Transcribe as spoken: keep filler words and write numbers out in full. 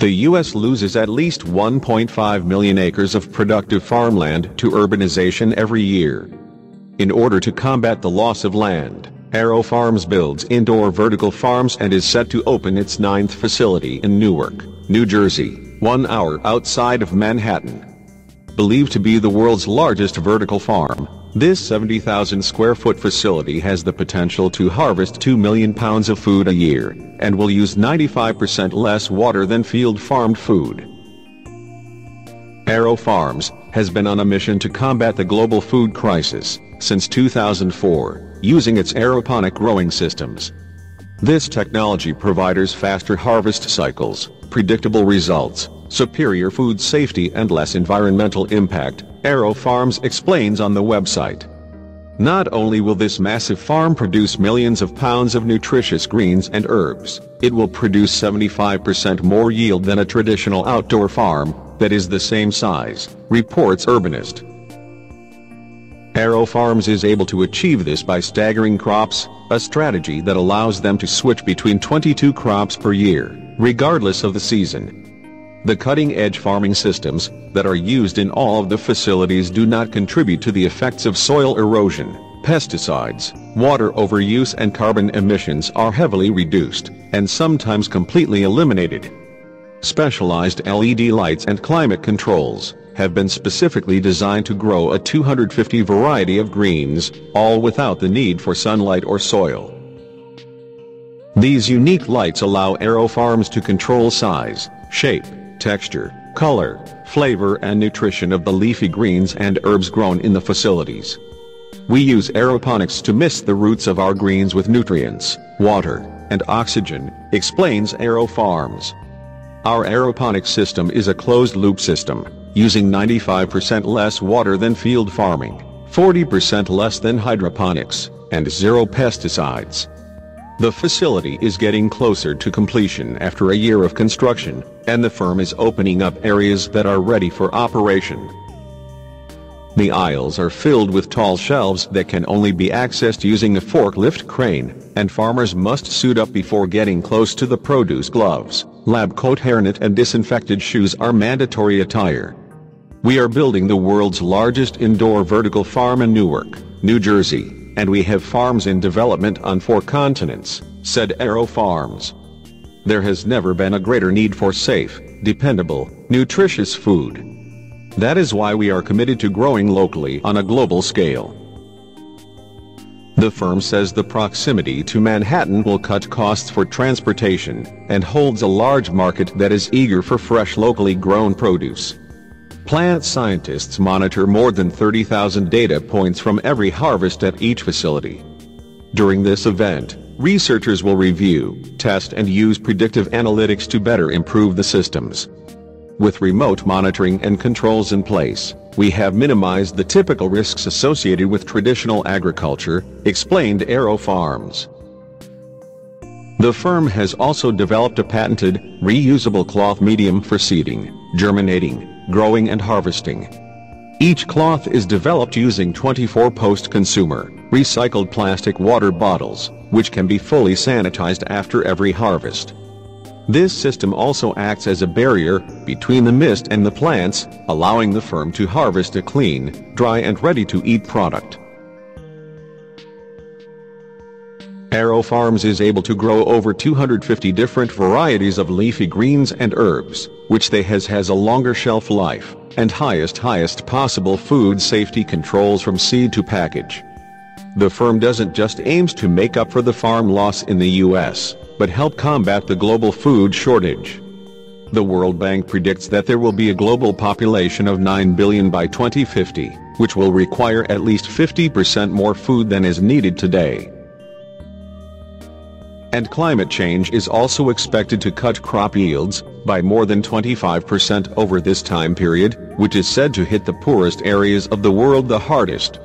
the U S loses at least one point five million acres of productive farmland to urbanization every year. In order to combat the loss of land, AeroFarms builds indoor vertical farms and is set to open its ninth facility in Newark, New Jersey, one hour outside of Manhattan. Believed to be the world's largest vertical farm, this seventy thousand square foot facility has the potential to harvest two million pounds of food a year, and will use ninety-five percent less water than field-farmed food. AeroFarms has been on a mission to combat the global food crisis since two thousand four, using its aeroponic growing systems. This technology provides faster harvest cycles, predictable results, superior food safety and less environmental impact, AeroFarms explains on the website. Not only will this massive farm produce millions of pounds of nutritious greens and herbs, it will produce seventy-five percent more yield than a traditional outdoor farm that is the same size, reports Urbanist. AeroFarms is able to achieve this by staggering crops, a strategy that allows them to switch between twenty-two crops per year, regardless of the season. The cutting-edge farming systems that are used in all of the facilities do not contribute to the effects of soil erosion, pesticides, water overuse and carbon emissions are heavily reduced, and sometimes completely eliminated. Specialized L E D lights and climate controls have been specifically designed to grow a two hundred fifty variety of greens, all without the need for sunlight or soil. These unique lights allow AeroFarms to control size, shape, texture, color, flavor and nutrition of the leafy greens and herbs grown in the facilities. We use aeroponics to mist the roots of our greens with nutrients, water, and oxygen, explains AeroFarms. Our aeroponic system is a closed-loop system, using ninety-five percent less water than field farming, forty percent less than hydroponics, and zero pesticides. The facility is getting closer to completion after a year of construction, and the firm is opening up areas that are ready for operation. The aisles are filled with tall shelves that can only be accessed using a forklift crane, and farmers must suit up before getting close to the produce. Gloves, lab coat, hairnet and disinfected shoes are mandatory attire. We are building the world's largest indoor vertical farm in Newark, New Jersey, and we have farms in development on four continents, said AeroFarms. There has never been a greater need for safe, dependable, nutritious food. That is why we are committed to growing locally on a global scale. The firm says the proximity to Manhattan will cut costs for transportation, and holds a large market that is eager for fresh locally grown produce. Plant scientists monitor more than thirty thousand data points from every harvest at each facility. During this event, researchers will review, test and use predictive analytics to better improve the systems. With remote monitoring and controls in place, we have minimized the typical risks associated with traditional agriculture, explained AeroFarms. The firm has also developed a patented, reusable cloth medium for seeding, germinating, growing and harvesting. Each cloth is developed using twenty-four post-consumer, recycled plastic water bottles, which can be fully sanitized after every harvest. This system also acts as a barrier between the mist and the plants, allowing the firm to harvest a clean, dry and ready-to-eat product. AeroFarms is able to grow over two hundred fifty different varieties of leafy greens and herbs, which they has has a longer shelf life, and highest highest possible food safety controls from seed to package. The firm doesn't just aims to make up for the farm loss in the U S, but help combat the global food shortage. The World Bank predicts that there will be a global population of nine billion by twenty fifty, which will require at least fifty percent more food than is needed today. And climate change is also expected to cut crop yields by more than twenty-five percent over this time period, which is said to hit the poorest areas of the world the hardest.